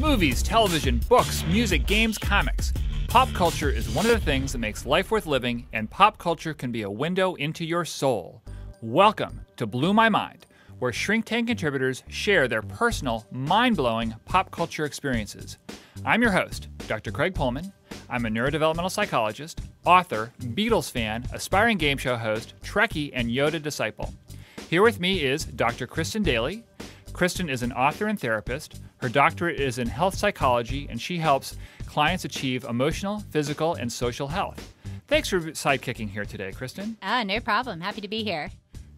Movies, television, books, music, games, comics. Pop culture is one of the things that makes life worth living, and pop culture can be a window into your soul. Welcome to Blew My Mind, where Shrink Tank contributors share their personal, mind-blowing pop culture experiences. I'm your host, Dr. Craig Pohlman. I'm a neurodevelopmental psychologist, author, Beatles fan, aspiring game show host, Trekkie, and Yoda disciple. Here with me is Dr. Kristen Daley. Kristen is an author and therapist. Her doctorate is in health psychology, and she helps clients achieve emotional, physical, and social health. Thanks for sidekicking here today, Kristen. No problem. Happy to be here.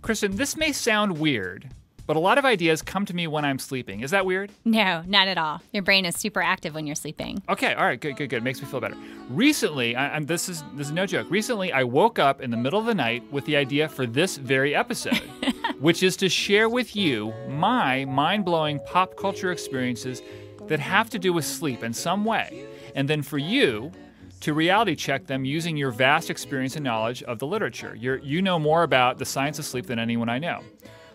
Kristen, this may sound weird, but a lot of ideas come to me when I'm sleeping. Is that weird? No, not at all. Your brain is super active when you're sleeping. Okay, all right, good. Makes me feel better. Recently, and this is no joke, recently I woke up in the middle of the night with the idea for this very episode, which is to share with you my mind-blowing pop culture experiences that have to do with sleep in some way, and then for you to reality check them using your vast experience and knowledge of the literature. You know more about the science of sleep than anyone I know.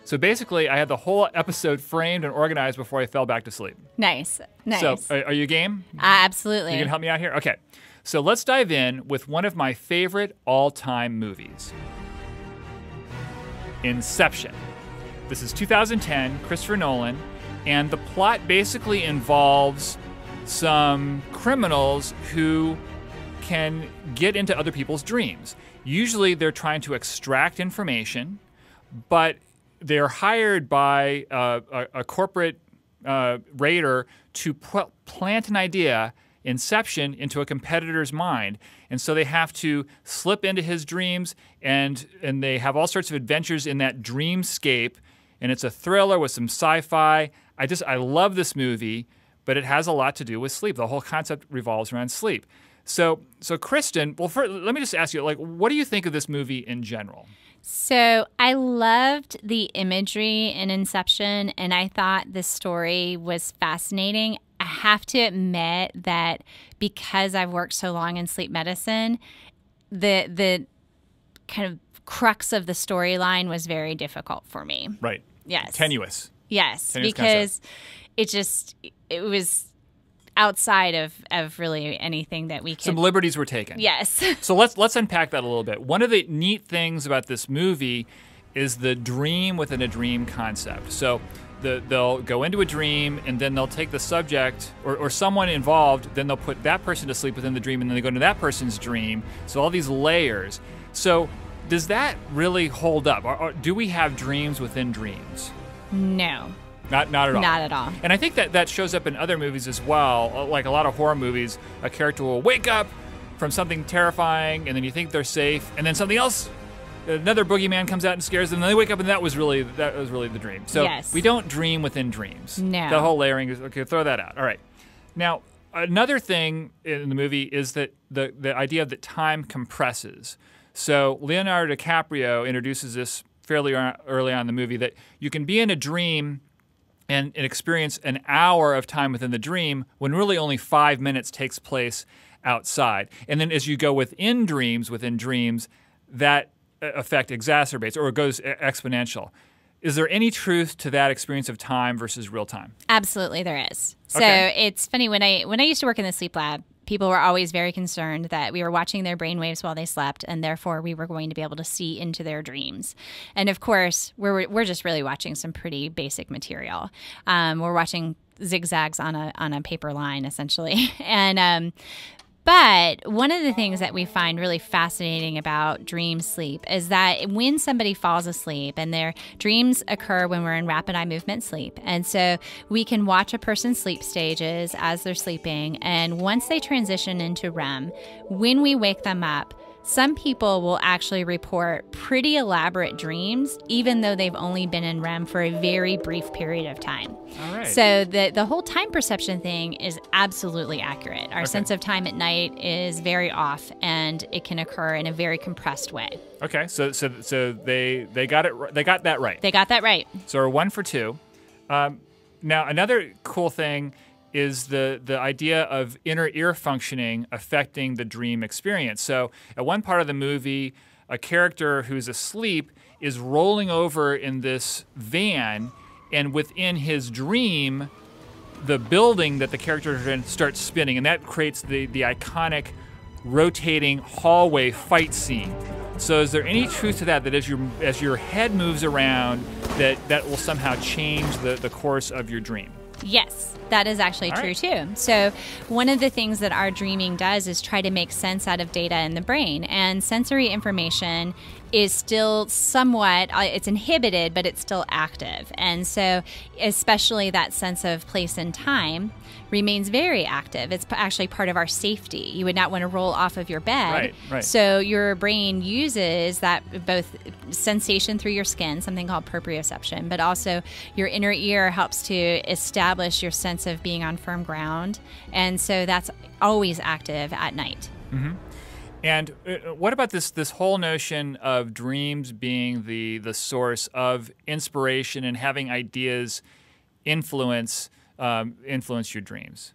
So basically, I had the whole episode framed and organized before I fell back to sleep. Nice. So are you game? Absolutely. You can help me out here? Okay. So let's dive in with one of my favorite all-time movies, Inception. This is 2010, Christopher Nolan, and the plot basically involves some criminals who can get into other people's dreams. Usually they're trying to extract information, but they're hired by a corporate raider to plant an idea, Inception, into a competitor's mind. And so they have to slip into his dreams, and they have all sorts of adventures in that dreamscape. And it's a thriller with some sci-fi. I love this movie, but it has a lot to do with sleep. The whole concept revolves around sleep. So Kristen, well, first, let me just ask you, like, what do you think of this movie in general? So I loved the imagery in Inception, and I thought the story was fascinating. I have to admit that because I've worked so long in sleep medicine, the kind of crux of the storyline was very difficult for me. Right. Yes. Tenuous. Yes, tenuous because concept. It was outside of really anything that we can. Some liberties were taken. Yes. So let's unpack that a little bit. One of the neat things about this movie is the dream within a dream concept. So they'll go into a dream, and then they'll take the subject or someone involved, then they'll put that person to sleep within the dream, and then they go into that person's dream. So all these layers. So does that really hold up? Or do we have dreams within dreams? No. Not at all. Not at all. And I think that shows up in other movies as well. Like a lot of horror movies, a character will wake up from something terrifying, and then you think they're safe, and then something else, another boogeyman comes out and scares them, and then they wake up, and that was really the dream. So yes. We don't dream within dreams. No. The whole layering is, okay, throw that out. All right. Now, another thing in the movie is that the idea that time compresses. So Leonardo DiCaprio introduces this fairly early on in the movie, that you can be in a dream and experience an hour of time within the dream when really only 5 minutes takes place outside. And then as you go within dreams, that effect exacerbates or goes exponential. Is there any truth to that experience of time versus real time? Absolutely there is. So It's funny, when I used to work in the sleep lab, people were always very concerned that we were watching their brainwaves while they slept, and therefore we were going to be able to see into their dreams. And of course, we're just really watching some pretty basic material. We're watching zigzags on a paper line, essentially. And but one of the things that we find really fascinating about dream sleep is that when somebody falls asleep, and their dreams occur when we're in rapid eye movement sleep. And so we can watch a person's sleep stages as they're sleeping. And once they transition into REM, when we wake them up, some people will actually report pretty elaborate dreams, even though they've only been in REM for a very brief period of time. All right. So the whole time perception thing is absolutely accurate. Our sense of time at night is very off, and it can occur in a very compressed way. Okay, so they got it. They got that right. They got that right. So we're 1 for 2. Now another cool thing is the idea of inner ear functioning affecting the dream experience. So at one part of the movie, a character who's asleep is rolling over in this van, and within his dream, the building that the characters are in starts spinning, and that creates the iconic rotating hallway fight scene. So is there any truth to that, that as your head moves around, that will somehow change the course of your dream? Yes, that is actually true too. So one of the things that our dreaming does is try to make sense out of data in the brain, and sensory information is still somewhat, it's inhibited, but it's still active. And so especially that sense of place and time remains very active. It's actually part of our safety. You would not want to roll off of your bed. Right, right. So your brain uses that both sensation through your skin, something called proprioception, but also your inner ear helps to establish your sense of being on firm ground. And so that's always active at night. Mm-hmm. And what about this whole notion of dreams being the source of inspiration and having ideas influence your dreams?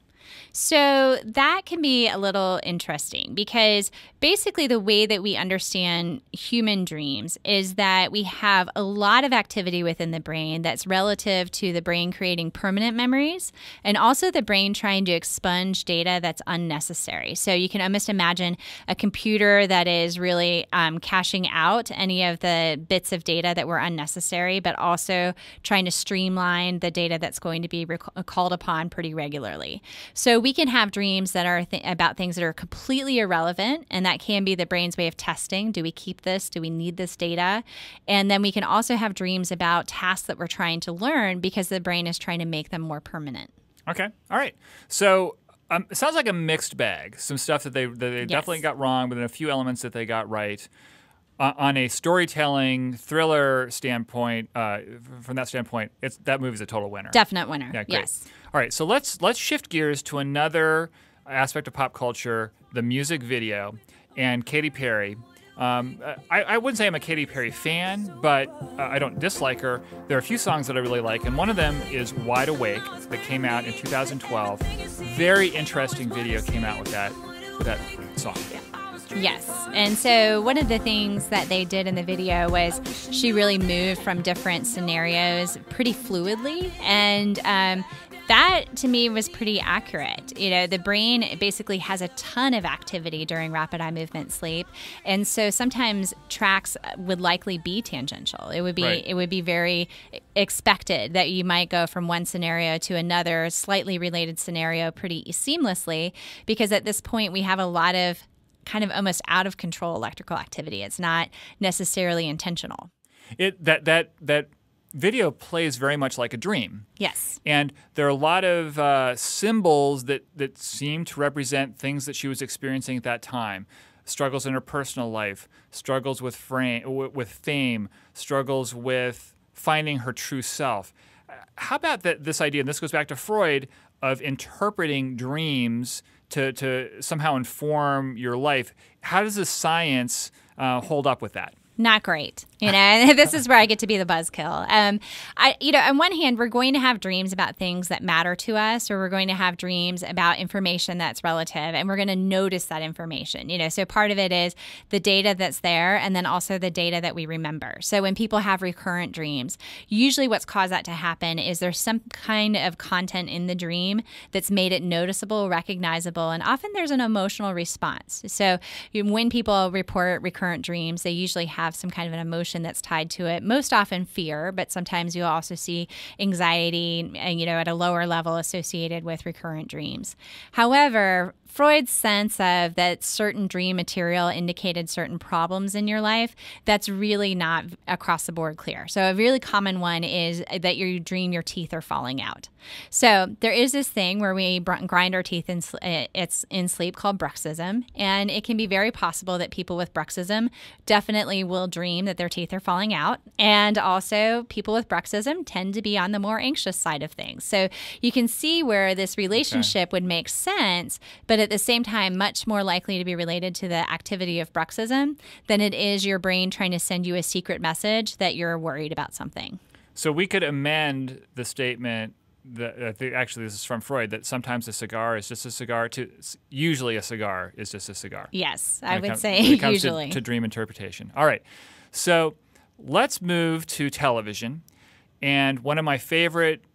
So that can be a little interesting, because basically the way that we understand human dreams is that we have a lot of activity within the brain that's relative to the brain creating permanent memories, and also the brain trying to expunge data that's unnecessary. So you can almost imagine a computer that is really caching out any of the bits of data that were unnecessary, but also trying to streamline the data that's going to be called upon pretty regularly. So we can have dreams that are about things that are completely irrelevant, and that can be the brain's way of testing. Do we keep this? Do we need this data? And then we can also have dreams about tasks that we're trying to learn, because the brain is trying to make them more permanent. Okay. All right. So it sounds like a mixed bag, some stuff that they yes. definitely got wrong, but then a few elements that they got right. On a storytelling thriller standpoint, from that standpoint, that movie's a total winner. Definite winner. Yeah, great. Yes. All right, so let's shift gears to another aspect of pop culture, the music video, and Katy Perry. I wouldn't say I'm a Katy Perry fan, but I don't dislike her. There are a few songs that I really like, and one of them is Wide Awake, that came out in 2012. Very interesting video came out with that song. Yeah. Yes, and so one of the things that they did in the video was she really moved from different scenarios pretty fluidly, and that to me was pretty accurate. You know, the brain basically has a ton of activity during rapid eye movement sleep, and so sometimes tracks would likely be tangential. It would be right. It would be very expected that you might go from one scenario to another slightly related scenario pretty seamlessly, because at this point we have a lot of kind of almost out of control electrical activity. It's not necessarily intentional. That video plays very much like a dream. Yes. And there are a lot of symbols that seem to represent things that she was experiencing at that time. Struggles in her personal life, struggles with fame, struggles with finding her true self. How about this idea, and this goes back to Freud, of interpreting dreams to somehow inform your life? How does the science hold up with that? Not great. You know, this is where I get to be the buzzkill. You know, on one hand, we're going to have dreams about things that matter to us, or we're going to have dreams about information that's relative, and we're going to notice that information. You know, so part of it is the data that's there, and then also the data that we remember. So when people have recurrent dreams, usually what's caused that to happen is there's some kind of content in the dream that's made it noticeable, recognizable, and often there's an emotional response. So when people report recurrent dreams, they usually have some kind of an emotional that's tied to it, most often fear, but sometimes you'll also see anxiety, you know, at a lower level associated with recurrent dreams. However, Freud's sense of that certain dream material indicated certain problems in your life, that's really not across the board clear. So a really common one is that you dream your teeth are falling out. So there is this thing where we grind our teeth in sleep called bruxism, and it can be very possible that people with bruxism definitely will dream that their teeth are falling out, and also people with bruxism tend to be on the more anxious side of things. So you can see where this relationship would make sense, but at the same time, much more likely to be related to the activity of bruxism than it is your brain trying to send you a secret message that you're worried about something. So we could amend the statement that actually this is from Freud, that sometimes a cigar is just a cigar, to usually a cigar is just a cigar. Yes, I would say usually. When it comes to dream interpretation. All right, so let's move to television. And one of my favorite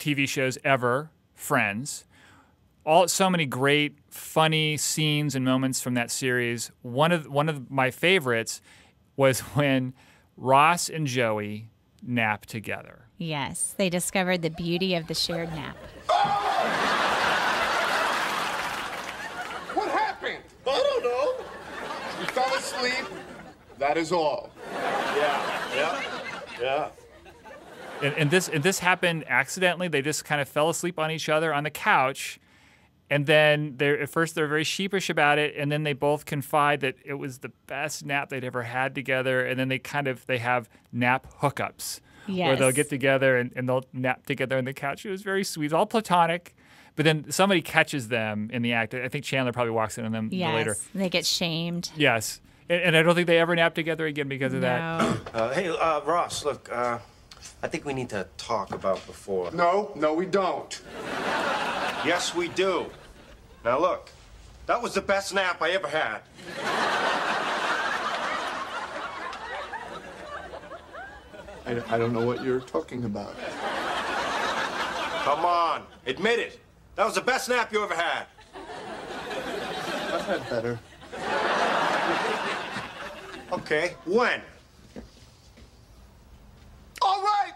TV shows ever Friends. So many great, funny scenes and moments from that series. One of my favorites was when Ross and Joey nap together. Yes, they discovered the beauty of the shared nap. What happened? I don't know. You fell asleep. That is all. Yeah. And this happened accidentally. They just kind of fell asleep on each other on the couch. And then at first they're very sheepish about it, and then they both confide that it was the best nap they'd ever had together, and then they have nap hookups. Yes. Where they'll get together and they'll nap together on the couch. It was very sweet. It was all platonic. But then somebody catches them in the act. I think Chandler probably walks in on them later. Yes, they get shamed. Yes. And I don't think they ever nap together again because of that. Hey, Ross, look, I think we need to talk about before. No, we don't. Yes, we do. Now, look, that was the best nap I ever had. I don't know what you're talking about. Come on, admit it. That was the best nap you ever had. I've had better. Okay, when?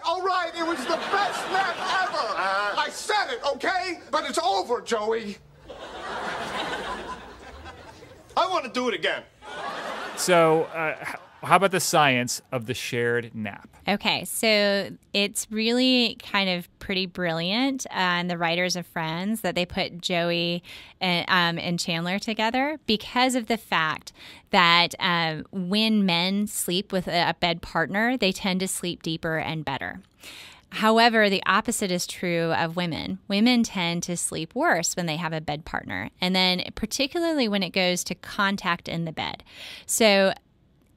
All right, it was the best nap ever. I said it, okay? But it's over, Joey. I want to do it again. So, how about the science of the shared nap? Okay, so it's really kind of pretty brilliant, and the writers of Friends, that they put Joey and Chandler together because of the fact that when men sleep with a bed partner, they tend to sleep deeper and better. However, the opposite is true of women. Women tend to sleep worse when they have a bed partner, and then particularly when it goes to contact in the bed. So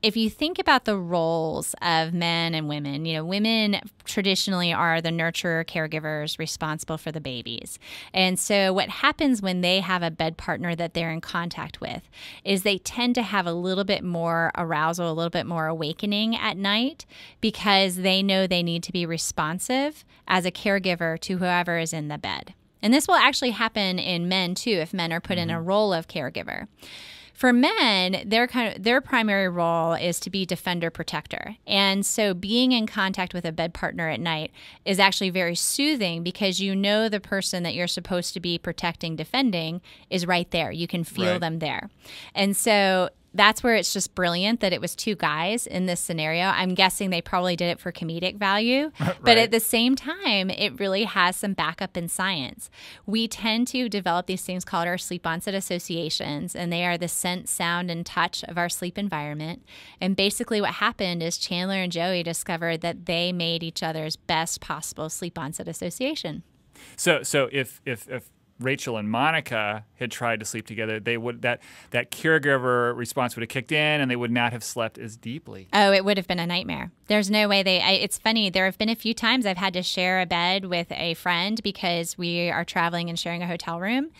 if you think about the roles of men and women, you know, women traditionally are the nurturer, caregivers, responsible for the babies. And so what happens when they have a bed partner that they're in contact with is they tend to have a little bit more arousal, a little bit more awakening at night, because they know they need to be responsive as a caregiver to whoever is in the bed. And this will actually happen in men too, if men are put in a role of caregiver. For men, their primary role is to be defender, protector. And so being in contact with a bed partner at night is actually very soothing, because you know the person that you're supposed to be protecting, defending is right there. You can feel them there. And so that's where it's just brilliant that it was two guys in this scenario. I'm guessing they probably did it for comedic value, but at the same time, it really has some backup in science. We tend to develop these things called our sleep onset associations, and they are the scent, sound, and touch of our sleep environment. And basically what happened is Chandler and Joey discovered that they made each other's best possible sleep onset association. So if Rachel and Monica had tried to sleep together, they would that caregiver response would have kicked in, and they would not have slept as deeply. Oh, it would have been a nightmare. There's no way they. It's funny. There have been a few times I've had to share a bed with a friend because we are traveling and sharing a hotel room,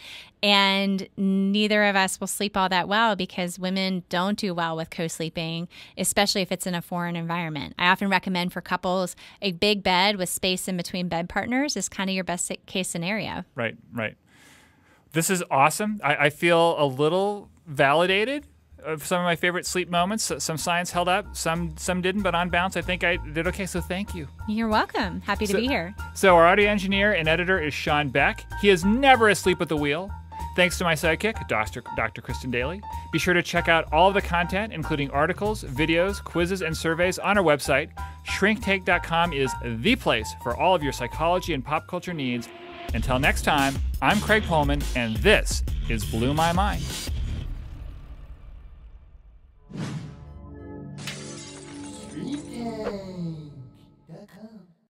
and neither of us will sleep all that well, because women don't do well with co-sleeping, especially if it's in a foreign environment. I often recommend for couples a big bed with space in between bed partners is kind of your best case scenario. Right. This is awesome. I feel a little validated of some of my favorite sleep moments. Some science held up, some didn't, but on balance, I think I did okay, so thank you. You're welcome. Happy to be here. So our audio engineer and editor is Sean Beck. He is never asleep at the wheel. Thanks to my sidekick, Dr. Kristen Daley. Be sure to check out all of the content, including articles, videos, quizzes, and surveys on our website. ShrinkTank.com is the place for all of your psychology and pop culture needs. Until next time, I'm Craig Pohlman, and this is Blew My Mind. ShrinkTank.com